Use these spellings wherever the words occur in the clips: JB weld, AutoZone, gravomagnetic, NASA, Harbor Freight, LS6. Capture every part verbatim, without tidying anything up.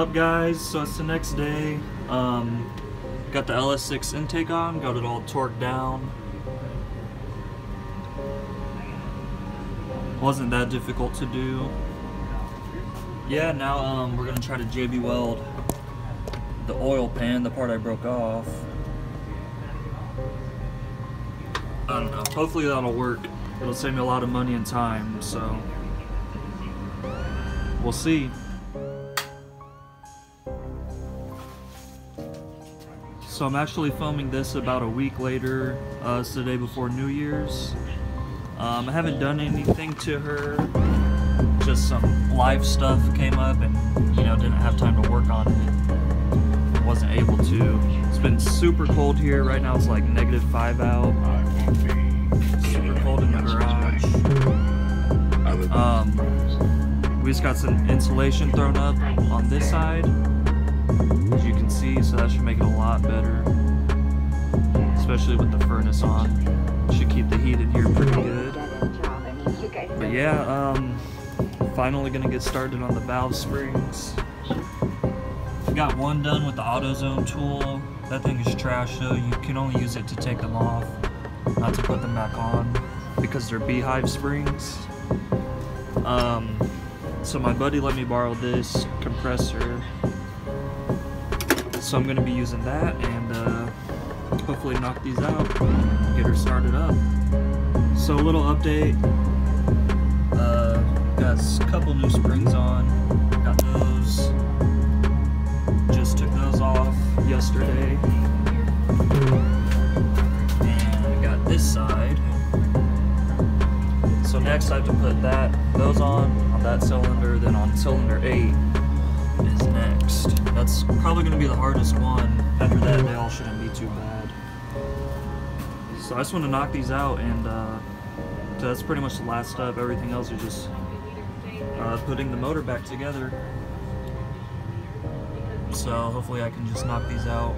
up, guys? So it's the next day. Um, got the L S six intake on, got it all torqued down. Wasn't that difficult to do. Yeah, now um, we're gonna try to J B weld the oil pan, the part I broke off. I don't know, hopefully that'll work. It'll save me a lot of money and time, so we'll see. So I'm actually filming this about a week later. Uh, it's the day before New Year's. Um, I haven't done anything to her, just some life stuff came up and, you know, didn't have time to work on it. Wasn't able to. It's been super cold here. Right now it's like negative five out. Super cold in the garage. Um, we just got some insulation thrown up on this side, as you can see, so that should make it a lot better. Especially with the furnace on. Should keep the heat in here pretty good. But yeah, um, finally gonna get started on the valve springs. Got one done with the AutoZone tool. That thing is trash though. You can only use it to take them off, not to put them back on, because they're beehive springs. Um, so my buddy let me borrow this compressor. So I'm gonna be using that and uh, hopefully knock these out, get her started up. So a little update, uh, got a couple new springs on, got those, just took those off yesterday, and I got this side. So next I have to put that, those on, on that cylinder, then on cylinder eight is next. That's probably going to be the hardest one. After that, they all shouldn't be too bad. So I just want to knock these out, and uh, so that's pretty much the last step. Everything else is just uh, putting the motor back together. So hopefully I can just knock these out.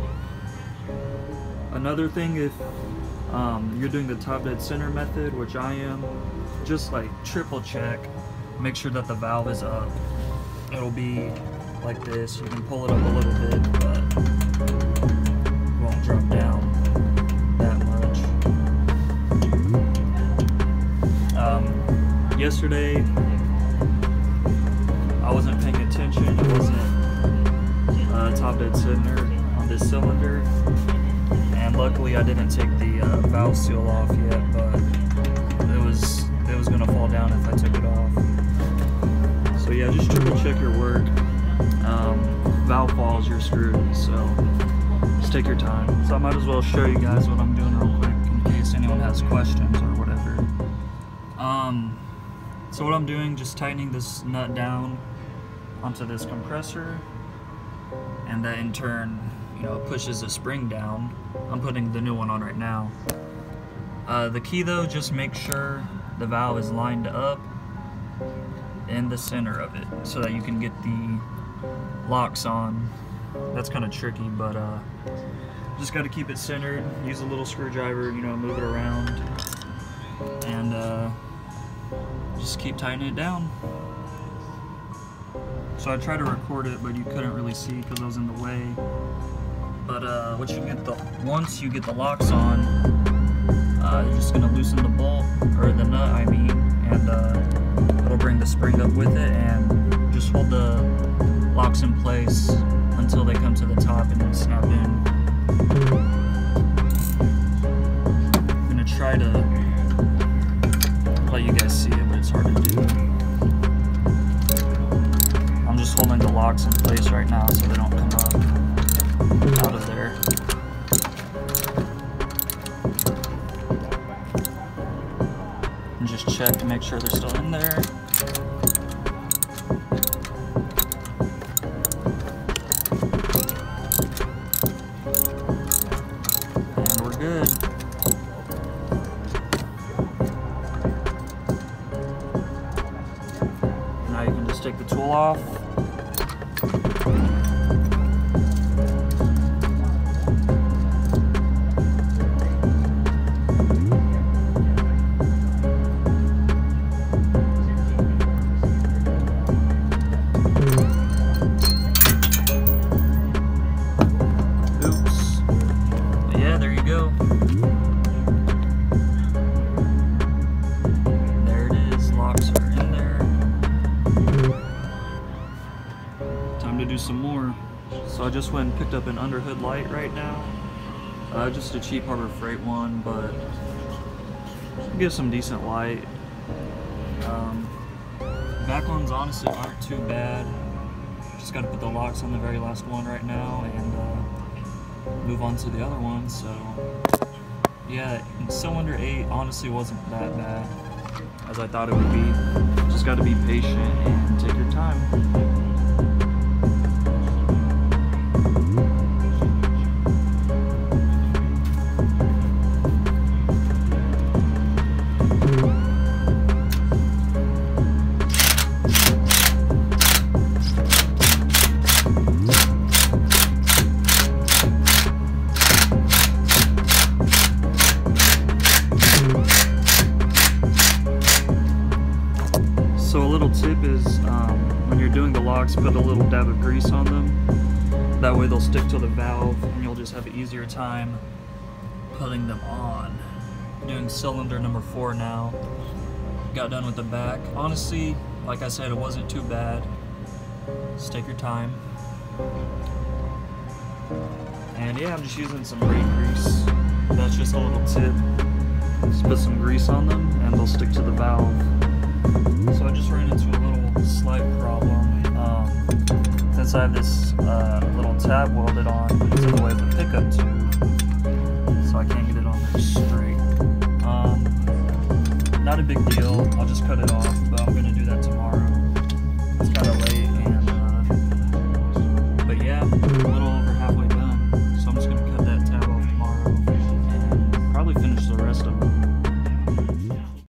Another thing, if um, you're doing the top dead center method, which I am, just like triple check, make sure that the valve is up. It'll be like this. You can pull it up a little bit, but it won't drop down that much. Um, yesterday, I wasn't paying attention. It wasn't uh, top dead center on this cylinder, and luckily I didn't take the uh, valve seal off yet. But it was it was gonna fall down if I took it off. So yeah, just triple check your work. Um, valve falls, you're screwed, so just take your time. So I might as well show you guys what I'm doing real quick in case anyone has questions or whatever. Um, so what I'm doing, just tightening this nut down onto this compressor, and that in turn, you know, pushes the spring down. I'm putting the new one on right now. Uh, the key though, just make sure the valve is lined up in the center of it so that you can get the locks on. That's kind of tricky, but uh, just got to keep it centered. Use a little screwdriver, you know, move it around, and uh, just keep tightening it down. So I tried to record it, but you couldn't really see because I was in the way. But uh, once you get the once you get the locks on, uh, you're just gonna loosen the bolt or the nut, I mean, and uh, it'll bring the spring up with it, and just hold the locks in place until they come to the top and then snap in. I'm gonna try to let you guys see it, but it's hard to do. I'm just holding the locks in place right now so they don't come up out of there. And just check to make sure they're still in there. Take the tool off. hooked up an underhood light right now. Uh, just a cheap Harbor Freight one, but gives some decent light. Um, back ones honestly aren't too bad. Just got to put the locks on the very last one right now and uh, move on to the other one. So yeah, cylinder eight honestly wasn't that bad as I thought it would be. Just got to be patient and take your time. Tip is um, when you're doing the locks, put a little dab of grease on them. That way they'll stick to the valve and you'll just have an easier time putting them on. Doing cylinder number four now. Got done with the back. Honestly, like I said, it wasn't too bad. Just take your time. And yeah, I'm just using some brake grease. That's just a little tip. Just put some grease on them and they'll stick to the valve. So I just ran into a little slight problem. Um, since I have this uh, little tab welded on, it's in the way of the pickup tube, so I can't get it on there straight. Um, not a big deal, I'll just cut it off, but I'm going to